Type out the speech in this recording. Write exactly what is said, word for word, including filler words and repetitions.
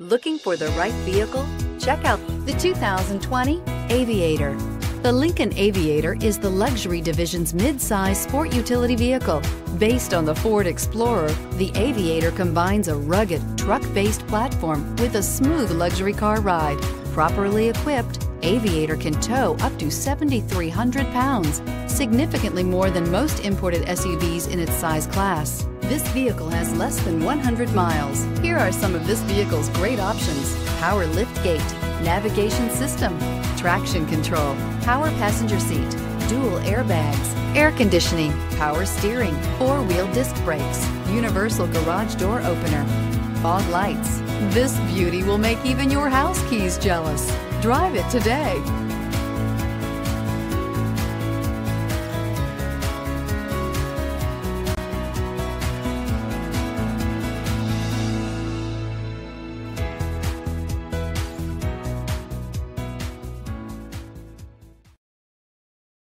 Looking for the right vehicle? Check out the two thousand twenty Aviator. The Lincoln Aviator is the luxury division's mid-size sport utility vehicle. Based on the Ford Explorer, the Aviator combines a rugged, truck-based platform with a smooth luxury car ride. Properly equipped, Aviator can tow up to seven thousand three hundred pounds, significantly more than most imported S U Vs in its size class. This vehicle has less than one hundred miles. Here are some of this vehicle's great options: power lift gate, navigation system, traction control, power passenger seat, dual airbags, air conditioning, power steering, four-wheel disc brakes, universal garage door opener, fog lights. This beauty will make even your house keys jealous. Drive it today.